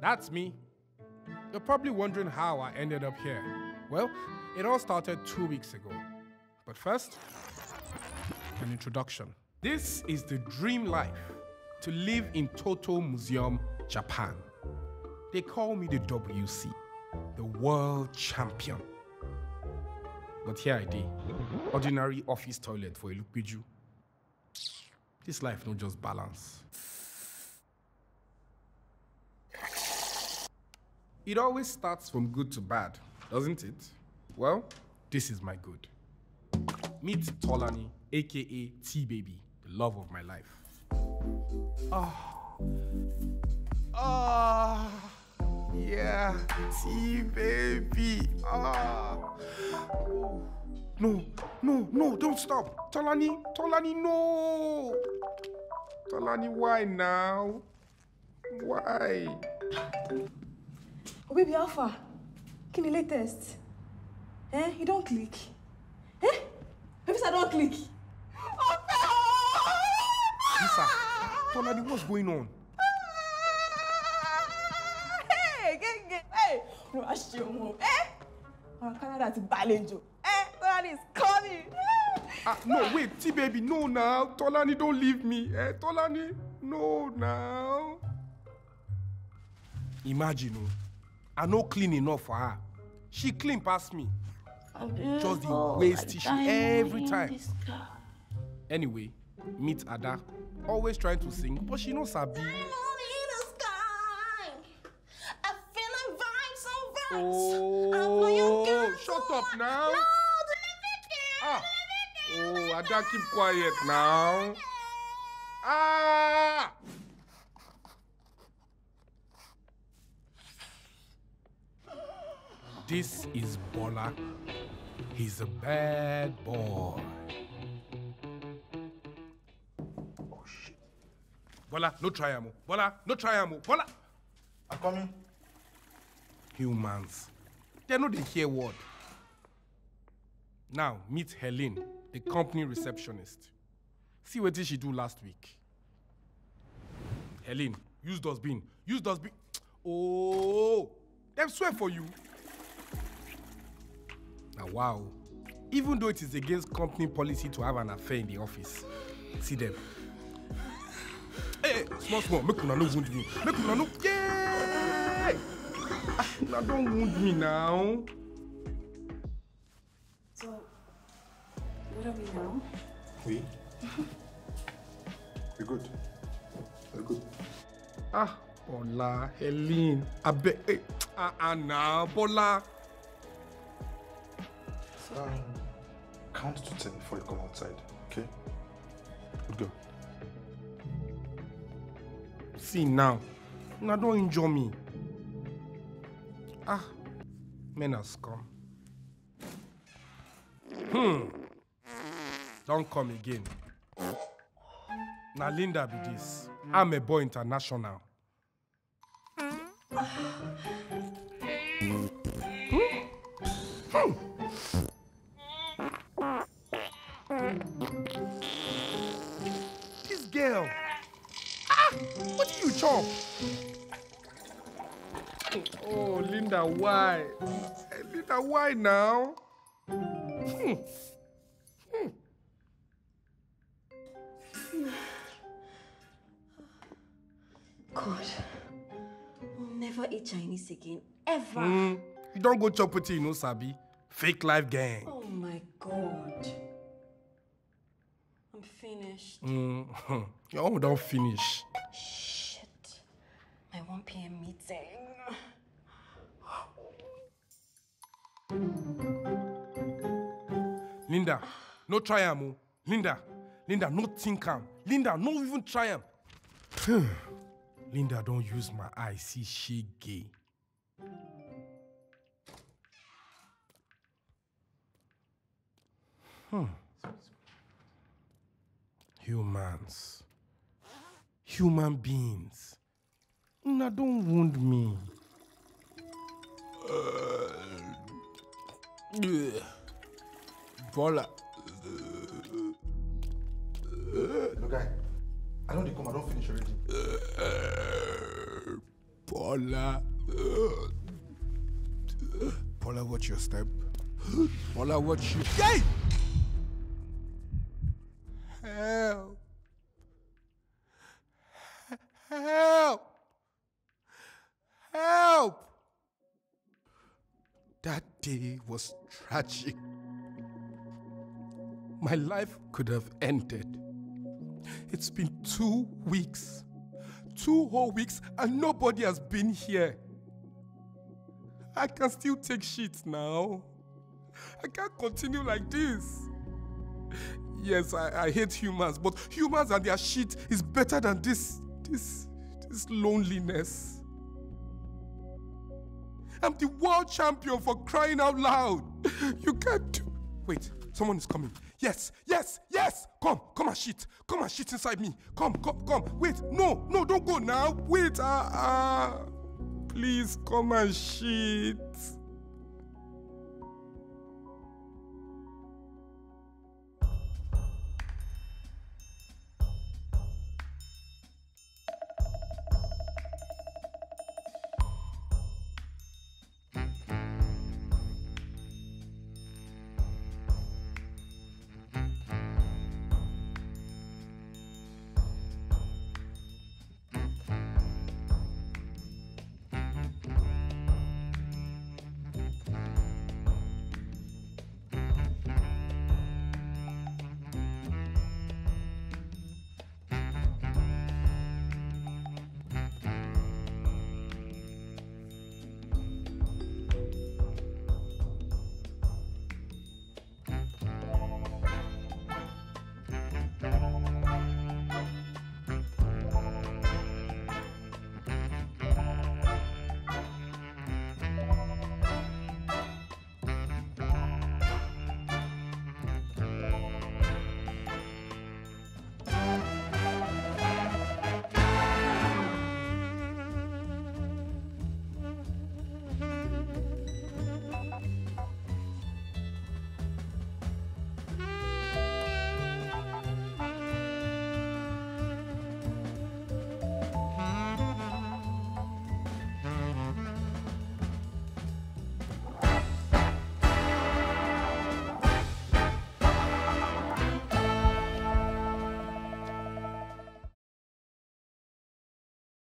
That's me. You're probably wondering how I ended up here. Well, it all started 2 weeks ago. But first, an introduction. This is the dream life, to live in Toto Museum, Japan. They call me the WC, the world champion. But here I did, ordinary office toilet for a Lukbiju. This life no just balance. It always starts from good to bad, doesn't it? Well, this is my good. Meet Tolani, aka T-Baby, the love of my life. Yeah, T-Baby. No, don't stop. Tolani, no. Tolani, why now? Why? Oh, baby Alpha, can you latest? Eh? You don't click. Eh? Baby, I don't click. Lisa, Tolani, what's going on? Hey, no, I show you. Eh? I'm Canada to Balenjo. Eh? Tolani is coming. No, wait, T-Baby, no now. Tolani, don't leave me. Eh? Tolani, no now. Imagine. I no clean enough for her. She clean past me. Just the waste tissue every time. Anyway, meet Ada. Always trying to sing, but she knows her beat. I'm in the sky. I'm feeling vibes on vibes. Oh, shut up now. Oh, Ada, keep quiet now. Ah! This is Bola. He's a bad boy. Oh, shit. Bola, no triamo. Bola, no triamo. Bola! I'm coming. Humans. They're not the hear word. Now, meet Helene, the company receptionist. See what did she do last week. Helene, use dustbin. Use dustbin. Oh! They've swear for you. Now, wow, even though it is against company policy to have an affair in the office, see them. Hey, small, make una no wound me. Make una no, yeah! Now don't wound me now. So, what are we now? We? We're good. We're good. Ah, Bola, Helene, Abe, hey, Anna, Bola. Count to 10 before you come outside, okay? Good girl. See now. Now don't injure me. Ah, men are scum. Don't come again. Now Linda be this. I'm a boy international. This girl. Ah, what do you chop? Oh, Linda, why? Hey, Linda, why now? God, we'll never eat Chinese again, ever. You don't go chop it, you know, Sabi. Fake life gang. Oh my God. I'm finished. Oh, don't finish. Shit. My 1 p.m. meeting. Linda, no triumph. Linda, no think am. Linda, no even triumph. Linda, don't use my eye. See, she gay. Humans. Human beings. Now don't wound me. Bola. Look, guy. I don't come. I don't finish already. Bola. Paula. Paula, watch your step. Paula, watch your... Yay! Help. Help. Help. That day was tragic. My life could have ended. It's been 2 weeks. 2 whole weeks and nobody has been here. I can still take shit now. I can't continue like this. Yes, I hate humans, but humans and their shit is better than this loneliness. I'm the world champion for crying out loud. You can't do... Wait, someone is coming. Yes, yes, yes! Come, come and shit. Come and shit inside me. Come, come, come. Wait, no, no, don't go now. Wait, please come and shit.